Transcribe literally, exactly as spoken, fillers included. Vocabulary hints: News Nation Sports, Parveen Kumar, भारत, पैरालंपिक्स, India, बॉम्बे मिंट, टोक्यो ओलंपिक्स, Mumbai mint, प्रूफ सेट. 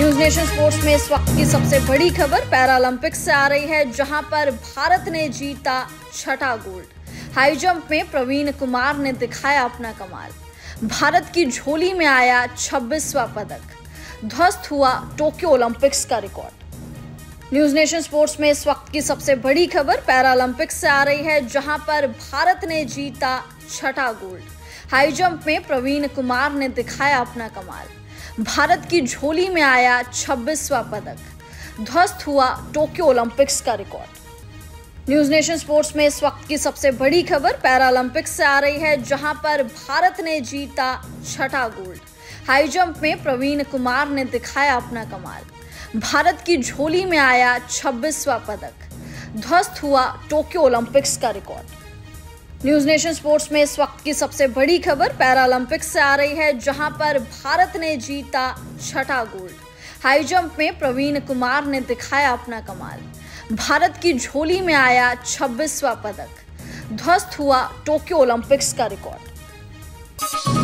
News nation sports में इस वक्त की सबसे बड़ी खबर पैरालंपिक्स से आ रही है, जहां पर भारत ने जीता छठा गोल्ड। हाई जंप में प्रवीण कुमार ने दिखाया अपना कमाल, भारत की झोली में आया छब्बीसवां पदक, ध्वस्त हुआ टोक्यो ओलंपिक्स का रिकॉर्ड। न्यूज नेशन स्पोर्ट्स में इस वक्त की सबसे बड़ी खबर पैरालंपिक्स से आ रही है, जहां पर भारत ने जीता छठा गोल्ड। हाई जंप में प्रवीण कुमार ने दिखाया अपना कमाल, भारत की झोली में आया छब्बीसवां पदक, ध्वस्त हुआ टोक्यो ओलंपिक्स का रिकॉर्ड। न्यूज नेशन स्पोर्ट्स में इस वक्त की सबसे बड़ी खबर पैरालंपिक्स से आ रही है, जहां पर भारत ने जीता छठा गोल्ड। हाई जंप में प्रवीण कुमार ने दिखाया अपना कमाल, भारत की झोली में आया छब्बीसवां पदक, ध्वस्त हुआ टोक्यो ओलंपिक्स का रिकॉर्ड। न्यूज नेशन स्पोर्ट्स में इस वक्त की सबसे बड़ी खबर पैरालंपिक्स से आ रही है, जहां पर भारत ने जीता छठा गोल्ड। हाई जंप में प्रवीण कुमार ने दिखाया अपना कमाल, भारत की झोली में आया छब्बीसवां पदक, ध्वस्त हुआ टोक्यो ओलंपिक्स का रिकॉर्ड।